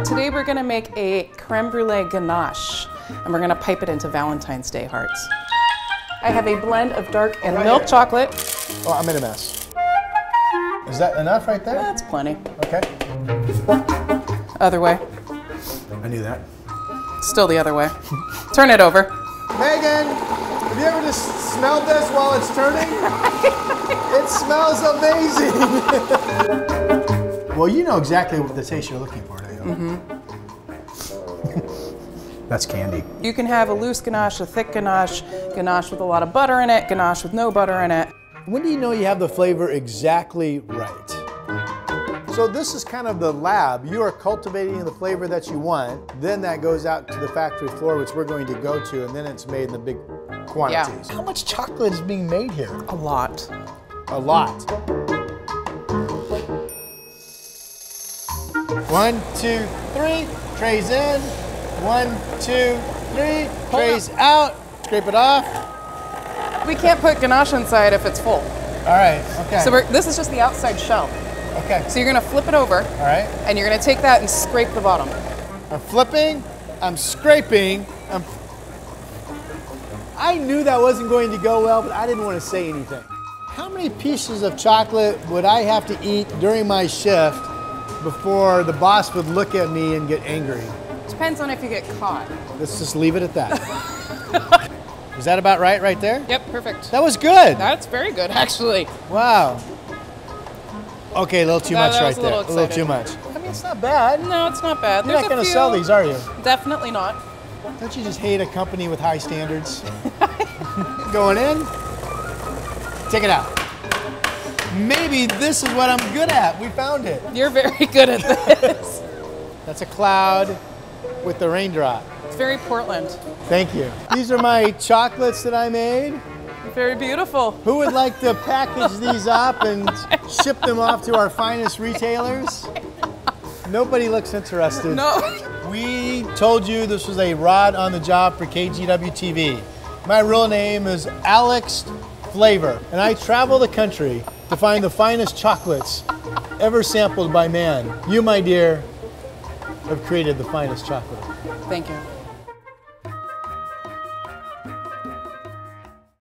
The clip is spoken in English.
Today we're going to make a crème brûlée ganache, and we're going to pipe it into Valentine's Day hearts. I have a blend of dark and milk chocolate. Oh, I made a mess. Is that enough right there? That's plenty. Okay. Other way. I knew that. Still the other way. Turn it over. Megan, have you ever just smelled this while it's turning? It smells amazing. Well, you know exactly what the taste you're looking for, don't you? Mm-hmm. That's candy. You can have a loose ganache, a thick ganache, ganache with a lot of butter in it, ganache with no butter in it. When do you know you have the flavor exactly right? So this is kind of the lab. You are cultivating the flavor that you want. Then that goes out to the factory floor, which we're going to go to, and then it's made in the big quantities. Yeah. How much chocolate is being made here? A lot. A lot. 1, 2, 3, trays in. 1, 2, 3, trays out. Scrape it off. We can't put ganache inside if it's full. All right, okay. So this is just the outside shell. Okay. So you're gonna flip it over. All right. And you're gonna take that and scrape the bottom. I'm flipping, I'm scraping, I knew that wasn't going to go well, but I didn't want to say anything. How many pieces of chocolate would I have to eat during my shift before the boss would look at me and get angry? Depends on if you get caught. Let's just leave it at that. Is that about right there? Yep, perfect. That was good. That's very good, actually. Wow. Okay, a little too much right there. A little too much. I mean, it's not bad. No, it's not bad. You're not going to sell these, are you? Definitely not. Don't you just hate a company with high standards? Going in, take it out. Maybe this is what I'm good at. We found it. You're very good at this. That's a cloud with the raindrop. It's very Portland. Thank you. These are my chocolates that I made. Very beautiful. Who would like to package these up and ship them off to our finest retailers? Nobody looks interested. No. We told you this was a Rod on the Job for KGW TV. My real name is Alex Flavor, and I travel the country to find the finest chocolates ever sampled by man. You, my dear, have created the finest chocolate. Thank you.